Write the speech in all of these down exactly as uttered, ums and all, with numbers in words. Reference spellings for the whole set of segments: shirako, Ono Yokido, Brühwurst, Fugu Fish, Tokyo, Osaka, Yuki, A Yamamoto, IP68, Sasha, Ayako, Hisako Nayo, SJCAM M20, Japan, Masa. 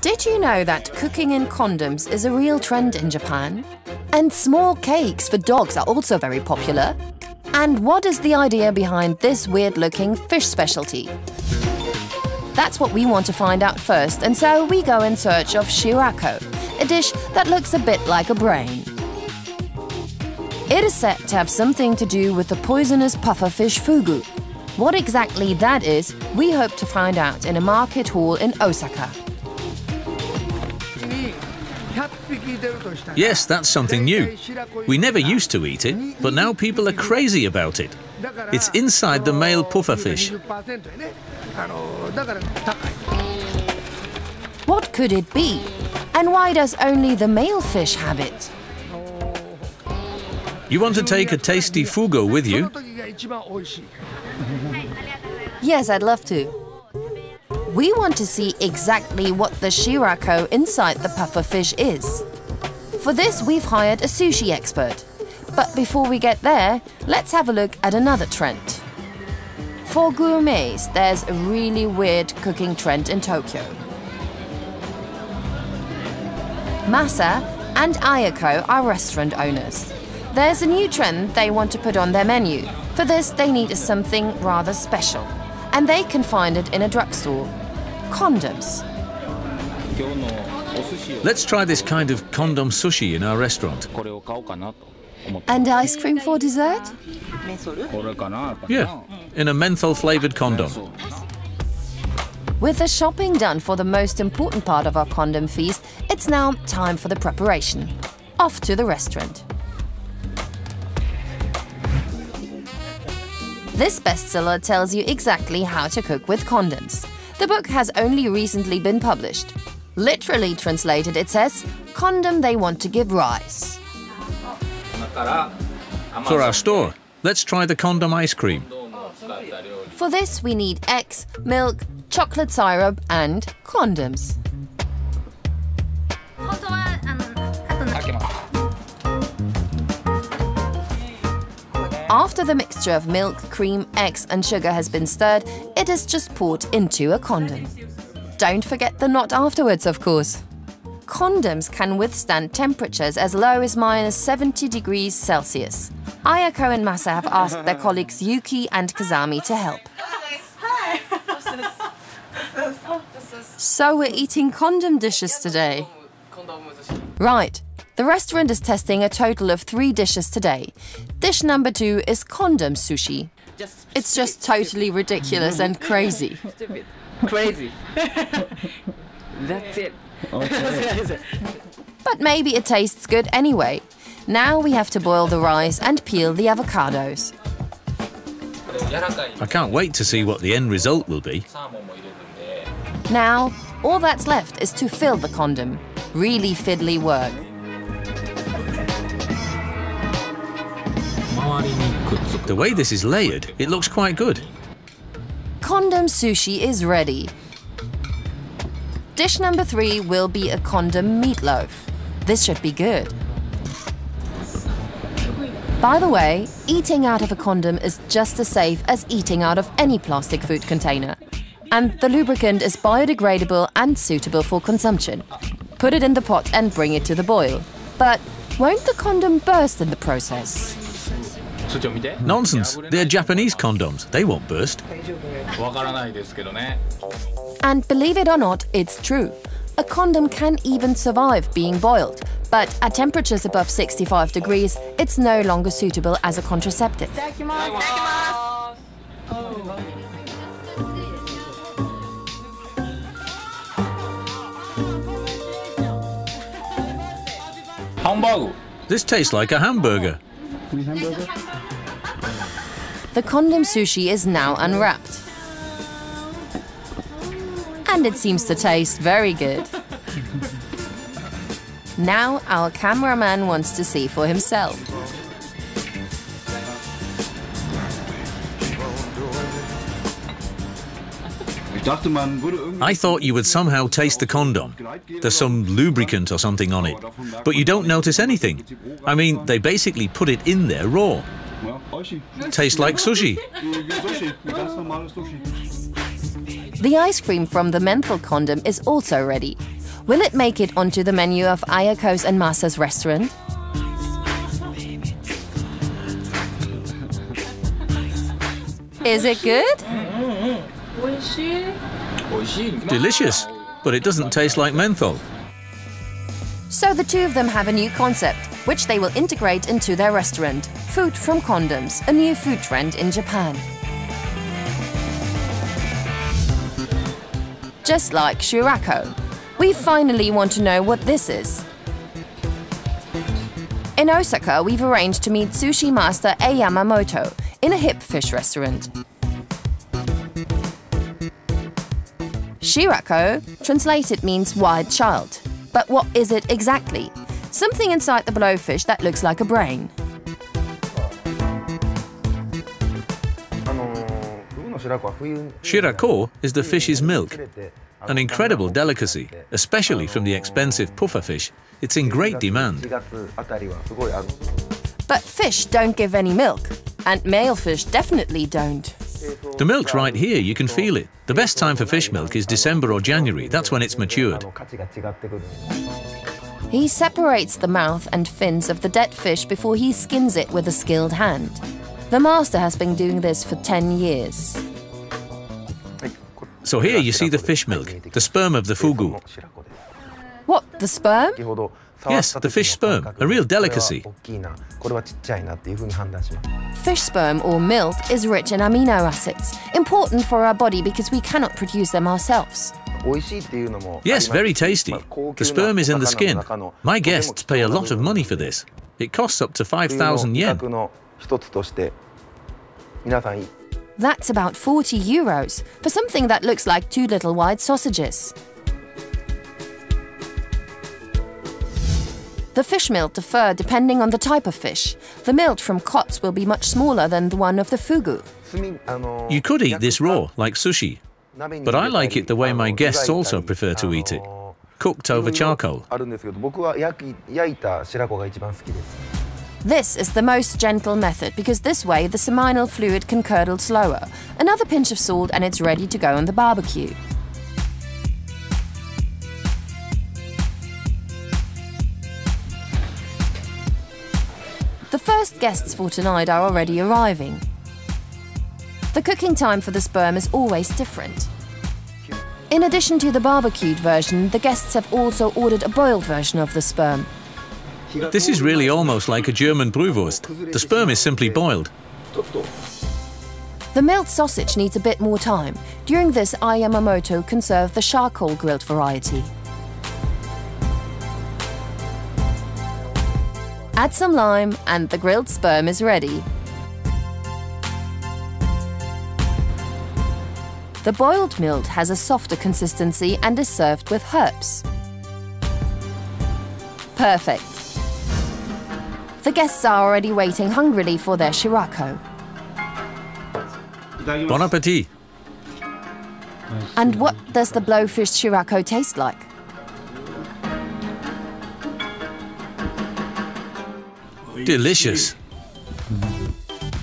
Did you know that cooking in condoms is a real trend in Japan? And small cakes for dogs are also very popular. And what is the idea behind this weird-looking fish specialty? That's what we want to find out first, and so we go in search of shirako, a dish that looks a bit like a brain. It is said to have something to do with the poisonous pufferfish fugu. What exactly that is, we hope to find out in a market hall in Osaka. Yes, that's something new. We never used to eat it, but now people are crazy about it. It's inside the male pufferfish. What could it be? And why does only the male fish have it? You want to take a tasty fugu with you? Yes, I'd love to. We want to see exactly what the shirako inside the pufferfish is. For this, we've hired a sushi expert. But before we get there, let's have a look at another trend. For gourmets, there's a really weird cooking trend in Tokyo. Masa and Ayako are restaurant owners. There's a new trend they want to put on their menu. For this, they need something rather special. And they can find it in a drugstore. Condoms. Let's try this kind of condom sushi in our restaurant. And ice cream for dessert? Yeah, in a menthol-flavored condom. With the shopping done for the most important part of our condom feast, it's now time for the preparation. Off to the restaurant. This bestseller tells you exactly how to cook with condoms. The book has only recently been published. Literally translated, it says, condom they want to give rise. For our store, let's try the condom ice cream. For this, we need eggs, milk, chocolate syrup and condoms. After the mixture of milk, cream, eggs and sugar has been stirred, it is just poured into a condom. Don't forget the knot afterwards, of course. Condoms can withstand temperatures as low as minus seventy degrees Celsius. Ayako and Masa have asked their colleagues Yuki and Kazami to help. So we're eating condom dishes today. Right. The restaurant is testing a total of three dishes today. Dish number two is condom sushi. It's just totally ridiculous and crazy. Stupid. Crazy. That's it. Okay. But maybe it tastes good anyway. Now we have to boil the rice and peel the avocados. I can't wait to see what the end result will be. Now, all that's left is to fill the condom. Really fiddly work. The way this is layered, it looks quite good. Condom sushi is ready. Dish number three will be a condom meatloaf. This should be good. By the way, eating out of a condom is just as safe as eating out of any plastic food container. And the lubricant is biodegradable and suitable for consumption. Put it in the pot and bring it to the boil. But won't the condom burst in the process? Nonsense! They're Japanese condoms. They won't burst. And believe it or not, it's true. A condom can even survive being boiled, but at temperatures above sixty-five degrees, it's no longer suitable as a contraceptive. This tastes like a hamburger. The condom sushi is now unwrapped. And it seems to taste very good. Now our cameraman wants to see for himself. I thought you would somehow taste the condom. There's some lubricant or something on it. But you don't notice anything. I mean, they basically put it in there raw. Tastes like sushi. The ice cream from the menthol condom is also ready. Will it make it onto the menu of Ayako's and Masa's restaurant? Is it good? Delicious, but it doesn't taste like menthol. So the two of them have a new concept, which they will integrate into their restaurant. Food from condoms, a new food trend in Japan. Just like shirako. We finally want to know what this is. In Osaka, we've arranged to meet sushi master A Yamamoto in a hip fish restaurant. Shirako, translated, means wild child. But what is it exactly? Something inside the blowfish that looks like a brain. Shirako is the fish's milk, an incredible delicacy, especially from the expensive puffer fish. It's in great demand. But fish don't give any milk, and male fish definitely don't. The milk's right here, you can feel it. The best time for fish milk is December or January, that's when it's matured. He separates the mouth and fins of the dead fish before he skins it with a skilled hand. The master has been doing this for ten years. So here you see the fish milk, the sperm of the fugu. What, the sperm? Yes, the fish sperm, a real delicacy. Fish sperm or milk is rich in amino acids, important for our body because we cannot produce them ourselves. Yes, very tasty. The sperm is in the skin. My guests pay a lot of money for this. It costs up to five thousand yen. That's about forty euros for something that looks like two little white sausages. The fish milk differ depending on the type of fish. The milk from cots will be much smaller than the one of the fugu. You could eat this raw, like sushi, but I like it the way my guests also prefer to eat it, cooked over charcoal. This is the most gentle method because this way the seminal fluid can curdle slower. Another pinch of salt and it's ready to go on the barbecue. The first guests for tonight are already arriving. The cooking time for the sperm is always different. In addition to the barbecued version, the guests have also ordered a boiled version of the sperm. This is really almost like a German Brühwurst. The sperm is simply boiled. The milled sausage needs a bit more time. During this, A Yamamoto can serve the charcoal grilled variety. Add some lime and the grilled sperm is ready. The boiled milk has a softer consistency and is served with herbs. Perfect. The guests are already waiting hungrily for their shirako. Bon appétit! And what does the blowfish shirako taste like? Delicious.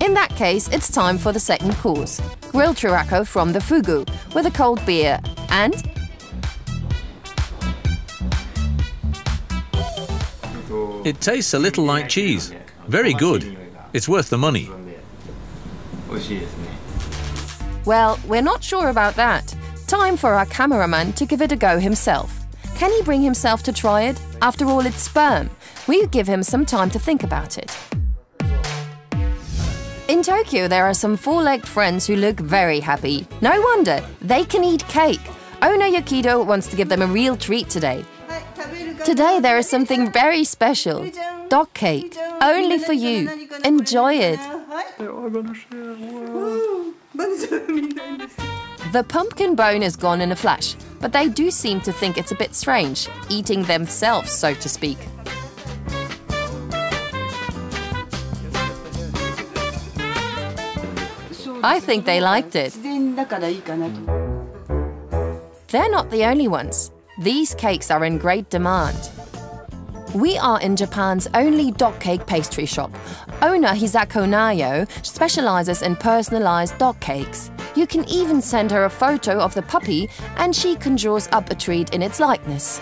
In that case, it's time for the second course. Grilled shirako from the fugu, with a cold beer and... It tastes a little like cheese. Very good. It's worth the money. Well, we're not sure about that. Time for our cameraman to give it a go himself. Can he bring himself to try it? After all, it's sperm. We'll give him some time to think about it. In Tokyo, there are some four-legged friends who look very happy. No wonder, they can eat cake. Ono Yokido wants to give them a real treat today. Today there is something very special. Dog cake, only for you. Enjoy it. The pumpkin bone is gone in a flash, but they do seem to think it's a bit strange, eating themselves, so to speak. I think they liked it. They're not the only ones. These cakes are in great demand. We are in Japan's only dog cake pastry shop. Owner Hisako Nayo specializes in personalized dog cakes. You can even send her a photo of the puppy and she conjures up a treat in its likeness.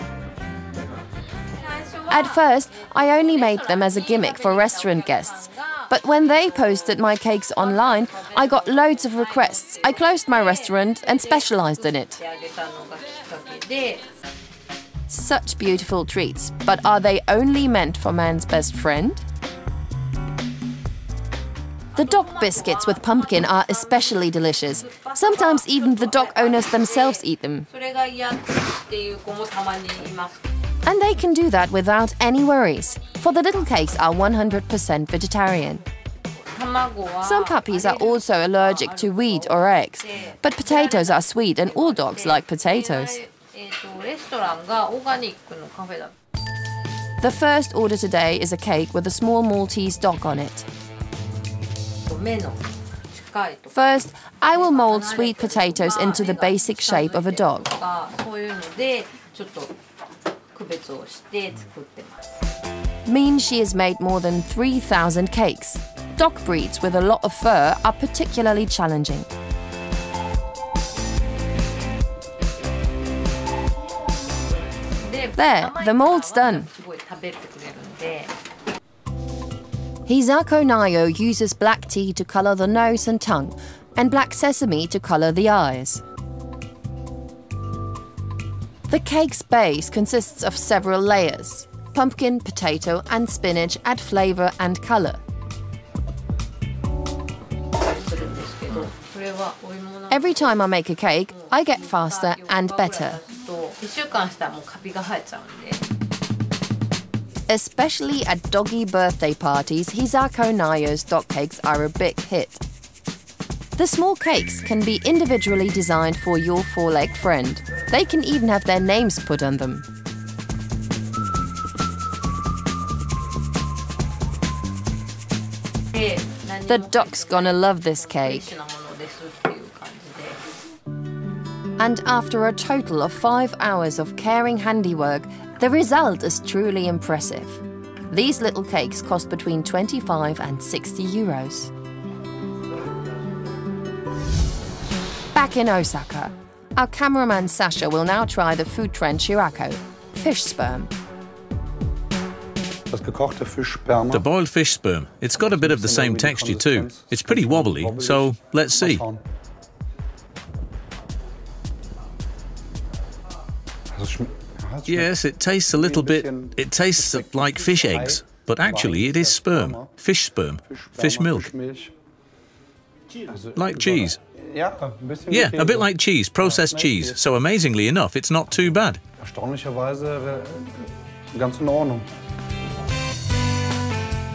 At first, I only made them as a gimmick for restaurant guests. But when they posted my cakes online, I got loads of requests. I closed my restaurant and specialized in it. Such beautiful treats, but are they only meant for man's best friend? The dock biscuits with pumpkin are especially delicious. Sometimes even the dock owners themselves eat them. And they can do that without any worries, for the little cakes are one hundred percent vegetarian. Some puppies are also allergic to wheat or eggs, but potatoes are sweet and all dogs like potatoes. The first order today is a cake with a small Maltese dock on it. First, I will mold sweet potatoes into the basic shape of a dog. Means she has made more than three thousand cakes. Dog breeds with a lot of fur are particularly challenging. There, the mold's done. Hisako Nayo uses black tea to color the nose and tongue, and black sesame to color the eyes. The cake's base consists of several layers: pumpkin, potato, and spinach add flavor and color. Every time I make a cake, I get faster and better. Especially at doggy birthday parties, Hisako Nayo's dog cakes are a big hit. The small cakes can be individually designed for your four-legged friend. They can even have their names put on them. The dog's gonna love this cake. And after a total of five hours of caring handiwork, the result is truly impressive. These little cakes cost between twenty-five and sixty euros. Back in Osaka, our cameraman Sasha will now try the food trend shirako, fish sperm. The boiled fish sperm, it's got a bit of the same texture too. It's pretty wobbly, so let's see. Yes, it tastes a little bit, it tastes like fish eggs, but actually it is sperm, fish sperm, fish milk. Like cheese. Yeah, a bit like cheese, processed cheese, so amazingly enough, it's not too bad.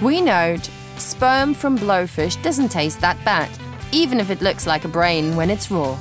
We note, sperm from blowfish doesn't taste that bad, even if it looks like a brain when it's raw.